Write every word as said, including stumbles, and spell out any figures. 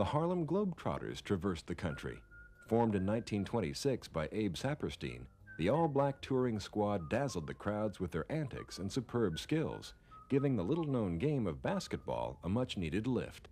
the Harlem Globetrotters traversed the country. Formed in nineteen twenty-six by Abe Saperstein, the all-black touring squad dazzled the crowds with their antics and superb skills, giving the little-known game of basketball a much-needed lift.